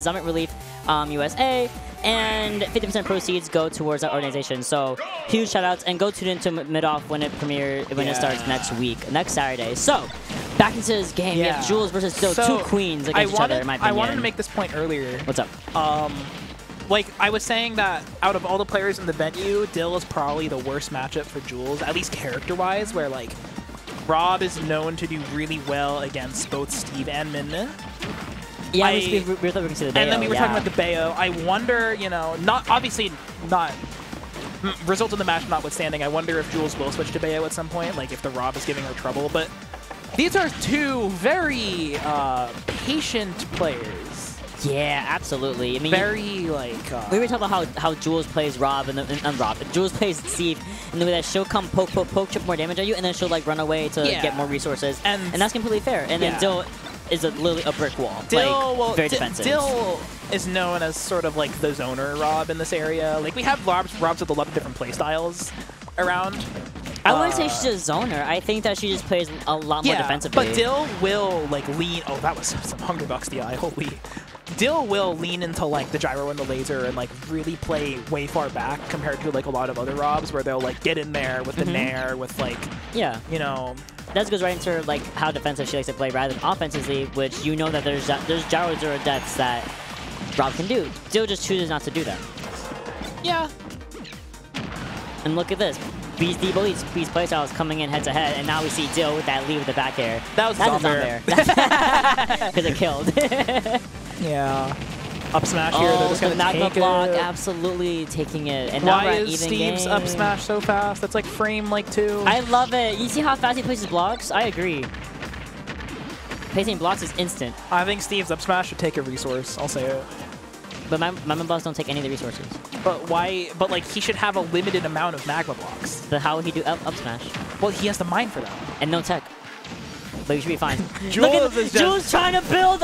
Summit Relief USA, and 50% proceeds go towards that organization. So huge shout outs, and go tune into Midoff when it premieres, when it starts next week, next Saturday. So back into this game, we have Jules versus Dill, two queens against each other, in my opinion. I wanted to make this point earlier. What's up? Like, I was saying that out of all the players in the venue, Dill is probably the worst matchup for Jules, at least character-wise, where, like, Rob is known to do really well against both Steve and Min-Min. Yeah, we were talking to the Bayo, and then we were talking about the Bayo. I wonder, you know, obviously not result of the match notwithstanding. I wonder if Jules will switch to Bayo at some point, like if the Rob is giving her trouble. But these are two very patient players. Yeah, absolutely. I mean, very like we were talking about how Jules plays Rob Jules plays Steve in the way that she'll come poke, chip more damage at you, and then she'll like run away to get more resources, and that's completely fair. And then Dill is literally a brick wall. Very defensive. Dill is known as sort of like the zoner Rob in this area. Like, we have Robs with a lot of different playstyles around. I wouldn't say she's a zoner. I think that she just plays a lot more defensively. But Dill will like lean. Oh, that was some $100 DI. Holy. Dill will lean into like the gyro and the laser and like really play way far back compared to like a lot of other Robs where they'll like get in there with the Nair with like you know. That goes right into like how defensive she likes to play rather than offensively, which you know that there's gyro zero deaths that Rob can do. Dill just chooses not to do that. Yeah. And look at this. These playstyles coming in head to head, and now we see Dill with that lead with the back air. That was on there. Because it killed. Up smash here. Oh, the magma block, absolutely taking it. And why is Steve's up smash so fast? That's like frame like 2. I love it. You see how fast he places blocks? I agree. Placing blocks is instant. I think Steve's up smash should take a resource. I'll say it. But magma blocks don't take any of the resources. But why? But like he should have a limited amount of magma blocks. But how would he do up smash? Well, he has to mine for that. And no tech. But you should be fine. Jules trying to build.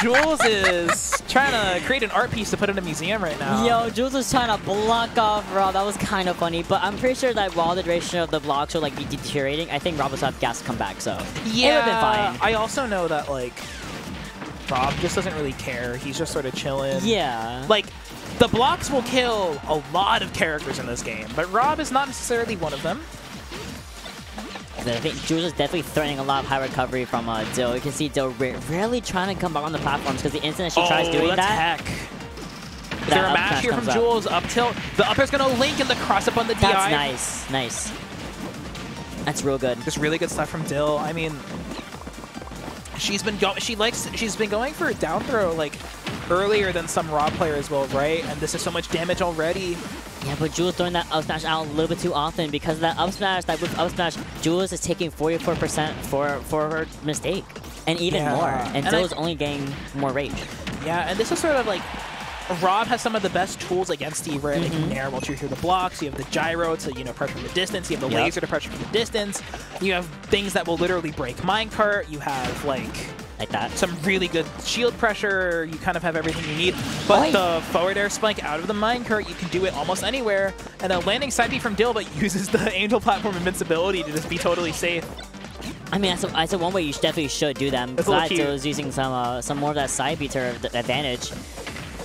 Jules is trying to create an art piece to put in a museum right now. Yo, Jules is trying to block off Rob. That was kind of funny, but I'm pretty sure that while the duration of the blocks will like be deteriorating, I think Rob will have gas to come back. So yeah, it would have been fine. I also know that like Rob just doesn't really care. He's just sort of chilling. Yeah. Like the blocks will kill a lot of characters in this game, but Rob is not necessarily one of them. I think Jules is definitely threatening a lot of high recovery from Dill. You can see Dill really trying to come back on the platforms because the instant that she tries doing that, is there a mash here from Jules? Up tilt. The up air's going to link in the cross up on the DI. That's nice. Nice. That's real good. Just really good stuff from Dill. I mean, she's been going for a down throw like earlier than some Rob players will, right? And this is so much damage already. Yeah, but Jules throwing that up smash out a little bit too often because of that up smash, Jules is taking 44% for her mistake. And even more. And Dill is only getting more rage. Yeah, and this is sort of like Rob has some of the best tools against Steve, right? Like Nair will chew through the blocks, you have the gyro to, you know, pressure from the distance, you have the laser to pressure from the distance, you have things that will literally break minecart, you have like that. Some really good shield pressure. You kind of have everything you need. But the forward air spike out of the minecart, you can do it almost anywhere. And a landing side beat from Dill, but uses the angel platform invincibility to just be totally safe. I mean, I said one way you definitely should do that. I'm glad Dill is using some more of that side beat to her advantage.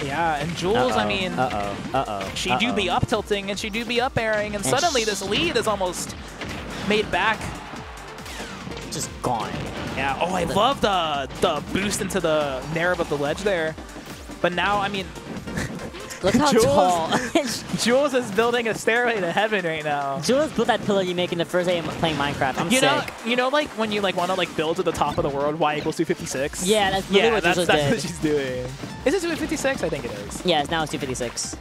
Yeah, and Jules, I mean, she do be up tilting and she do be up airing, and suddenly this lead is almost made back. Just gone. Yeah. Oh, I love the boost into the narrow of the ledge there. But now, I mean, look how tall. Jules is building a stairway to heaven right now. Jules built that pillar you make in the first day of playing Minecraft. I'm sick. You know, like when you like want to like build to the top of the world, y equals 256. Yeah, that's really what Jules did. That's what she's doing. Is it 256? I think it is. Yeah, now it's 256.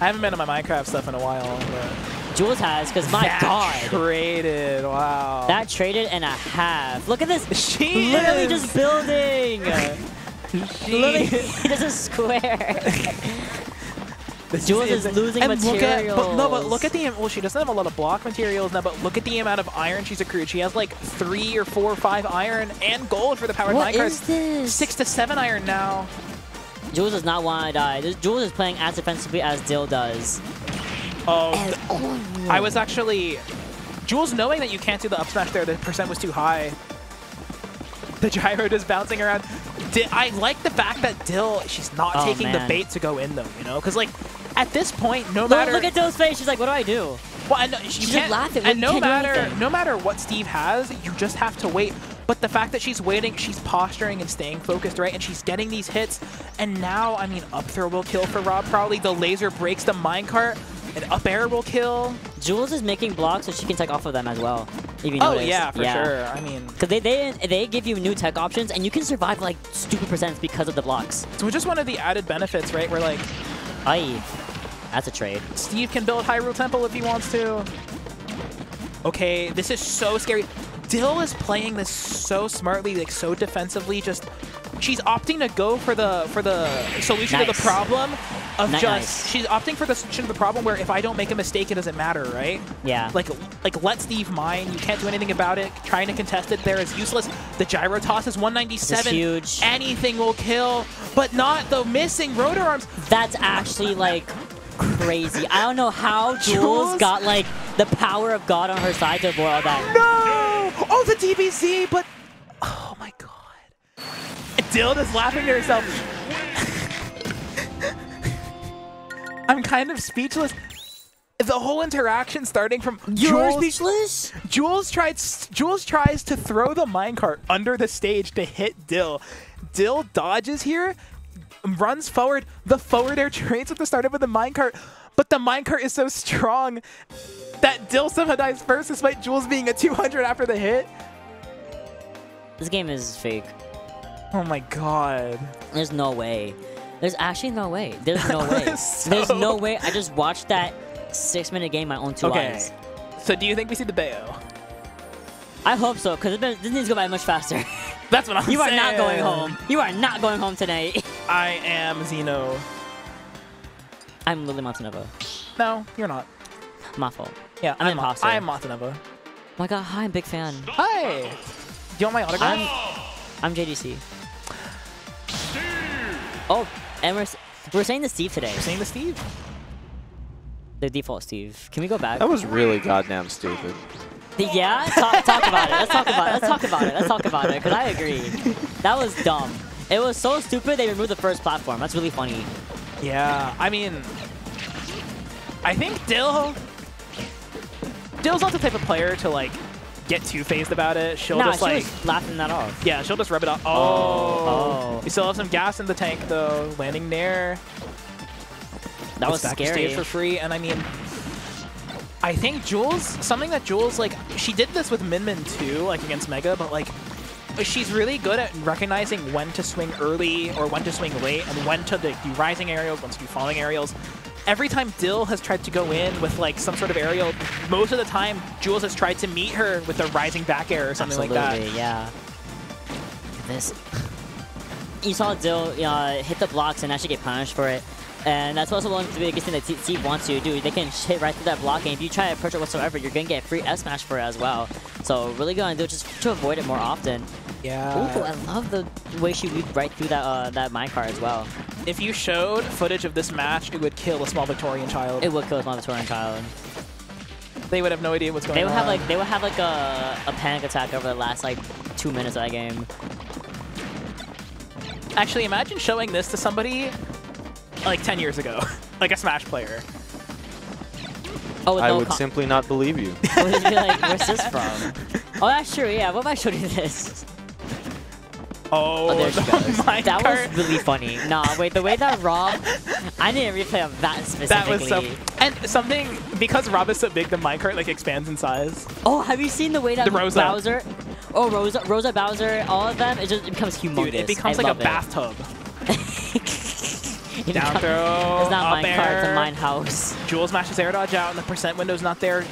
I haven't been on my Minecraft stuff in a while, but Jules has, because my god. Traded, wow. That traded and a half. Look at this. She literally is just building. Literally, there's a square. Jules is losing materials. But look at the, well, she doesn't have a lot of block materials now, but look at the amount of iron she's accrued. She has like 3 or 4 or 5 iron and gold for the powered minecarts. 6 to 7 iron now. Jules does not want to die. Jules is playing as defensively as Dill does. I was actually Jules knowing that you can't do the up smash there. The percent was too high. The gyro just bouncing around. I like the fact that Dill, she's not taking the bait to go in though, you know, because like at this point, no matter. Look at Dill's face. She's like, what do I do? Well, and she just laughed at me. And no matter what Steve has, you just have to wait. But the fact that she's waiting, she's posturing and staying focused, right? And she's getting these hits. And now, I mean, up throw will kill for Rob probably. The laser breaks the minecart. And up air will kill. Jules is making blocks so she can tech off of them as well. If you notice. Yeah, for sure. I mean, because they give you new tech options and you can survive like stupid percents because of the blocks. So just one of the added benefits, right? We're like, aye, that's a trade. Steve can build Hyrule Temple if he wants to. Okay, this is so scary. Dill is playing this so smartly, like so defensively. Just she's opting to go for the solution to the problem. She's opting for the solution of the problem where if I don't make a mistake, it doesn't matter, right? Yeah. Like let Steve mine. You can't do anything about it. Trying to contest it there is useless. The gyro toss is 197. It's huge. Anything will kill, but not the missing rotor arms. That's actually like crazy. I don't know how Jules got like the power of God on her side to avoid all that. No! Oh, the DBZ, but oh my God. Dill is laughing to herself. I'm kind of speechless. The whole interaction starting from Jules. Jules tries to throw the minecart under the stage to hit Dill. Dill dodges here, runs forward. The forward air trades at the startup of the minecart, but the minecart is so strong that Dill somehow dies first, despite Jules being a 200 after the hit. This game is fake. Oh my God. There's no way. There's actually no way. There's no way. There's no way. I just watched that 6-minute game my own two eyes. So do you think we see the Bayo? I hope so, because this needs to go by much faster. That's what I'm saying. You are not going home. You are not going home tonight. I am Zeno. I'm Lily Montanova. No, you're not. My fault. Yeah, I'm an imposter. I am Montanova. Oh my God, hi, I'm a big fan. Hi. Do you want my autograph? I'm JDC. Oh. And we're saying the Steve today. We're saying the Steve. The default Steve. Can we go back? That was really goddamn stupid. Yeah? Talk about it. Let's talk about it. Let's talk about it. Let's talk about it. Because I agree. That was dumb. It was so stupid they removed the first platform. That's really funny. Yeah. I mean, I think Dill's not the type of player to, like, get two-faced about it. She'll just like laughing that off. Yeah, she'll just rub it off. Oh. We still have some gas in the tank though. Landing Nair. That was scary. For free, and I mean, I think Jules. Something that Jules like. She did this with Min-Min too, like against Mega, but like, she's really good at recognizing when to swing early or when to swing late, and when to do rising aerials, when to do falling aerials. Every time Dill has tried to go in with like some sort of aerial, most of the time Jules has tried to meet her with a rising back air or something like that. Yeah. This. You saw Dill hit the blocks and actually get punished for it, and that's also one of the biggest thing that Steve wants you to do. They can hit right through that block, and if you try to approach it whatsoever, you're gonna get free F smash for it as well. So really good on Dill just to avoid it more often. Yeah. Ooh, I love the way she weaved right through that that minecart as well. If you showed footage of this match, it would kill a small Victorian child. It would kill a small Victorian child. They would have no idea what's going on. They would have like a panic attack over the last like 2 minutes of that game. Actually, imagine showing this to somebody like 10 years ago, like a Smash player. Oh, I would simply not believe you. I would be like, where's this from? Oh, that's true. Yeah, what am I showing you this? Oh, there she goes. That was really funny. Nah, wait, the way that Rob... I didn't replay on that specifically. That was so... And something... Because Rob is so big, the minecart, like, expands in size. Oh, have you seen the way that the Rosa. Bowser... Oh, Rosa, Bowser, all of them, it becomes humongous. Dude, it becomes like a bathtub. Down throw, it's not minecart, it's a mine house. Jules smashes air dodge out, and the percent window's not there.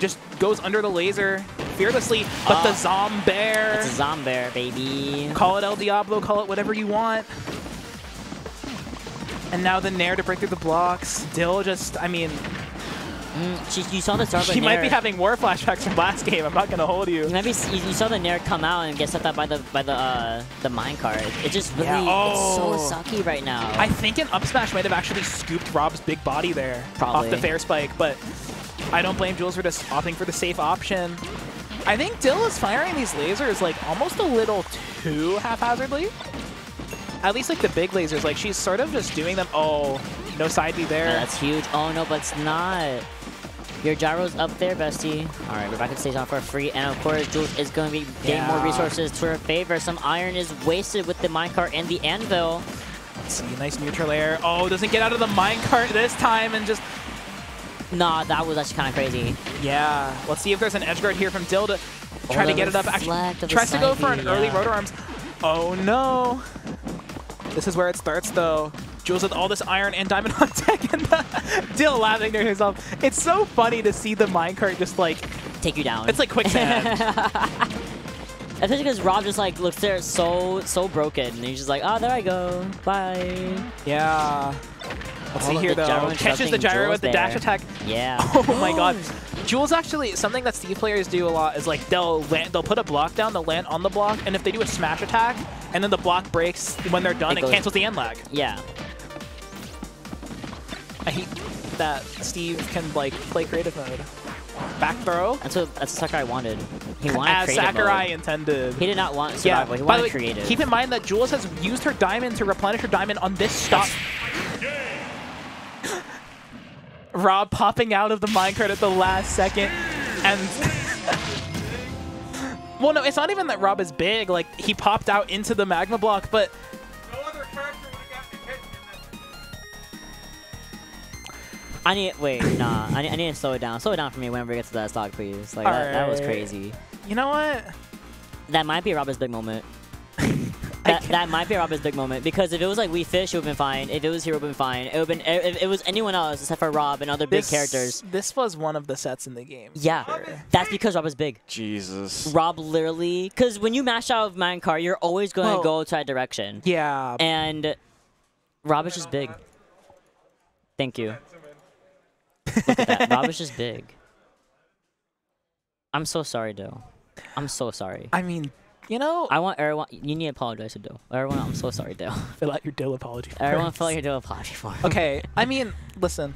Just goes under the laser. Fearlessly, but the Zombear. It's a Zombear, baby. Call it El Diablo, call it whatever you want. And now the Nair to break through the blocks. Dill just, I mean... you saw the start. She might be having war flashbacks from last game, I'm not going to hold you. You saw the Nair come out and get sucked out by the minecart. It just really, it's so sucky right now. I think an up smash might have actually scooped Rob's big body there. Probably. Off the fair spike, but I don't blame Jules for just opting for the safe option. I think Dill is firing these lasers like almost a little too haphazardly. at least like the big lasers, like she's sort of just doing them. Oh, no side beat there. Yeah, that's huge. Oh no, but it's not. Your gyro's up there, bestie. All right, we're back at stage on for free. And of course, Jules is going to be getting more resources to her favor. Some iron is wasted with the minecart and the anvil. Let's see, nice neutral air. Oh, doesn't get out of the minecart this time and just... Nah, that was actually kind of crazy. Yeah. Let's see if there's an edge guard here from Dill to try to get it up. Actually, tries to go for an early rotor arms. Oh, no. This is where it starts, though. Jules with all this iron and diamond on deck, and Dill laughing to herself. It's so funny to see the minecart just, like... Take you down. It's like quicksand. Especially because Rob just, like, looks there so broken. And he's just like, oh, there I go. Bye. Yeah. Let's see here, though. Catches the gyro with the dash attack. Yeah. Oh, my God. Jules actually, something that Steve players do a lot is, like, they'll put a block down, they'll land on the block, and if they do a smash attack, and then the block breaks when they're done, it cancels the end lag. Yeah. I hate that Steve can, like, play creative mode. Back throw. That's what Sakurai wanted. He wanted creative mode. As Sakurai intended. He did not want survival. He wanted creative. Keep in mind that Jules has used her diamond to replenish her diamond on this stop. Rob popping out of the minecart at the last second, and well, no, it's not even that Rob is big. Like, he popped out into the magma block, but no other character would have gotten hit. I need I need to slow it down. Slow it down for me whenever we get to that stock, please. Like that was crazy. You know what? That might be Rob's big moment. That might be Rob's big moment, because if it was like We Fish, it would have been fine. If it was Hero, it would have been fine. It would have been, if it was anyone else except for Rob and other big characters. This was one of the sets in the game. Yeah, that's because Rob is big. Jesus. Rob literally, because when you mash out of minecart, you're always going to go to that direction. Yeah. And Rob is just big. Thank you. Look at that. Rob is just big. I'm so sorry, though. I'm so sorry. I mean... You know, I want everyone. You need to apologize to Dill. Everyone, I'm so sorry, Dill. Fill out your Dill apology form. Everyone, fill out your Dill apology form. Okay, I mean, listen.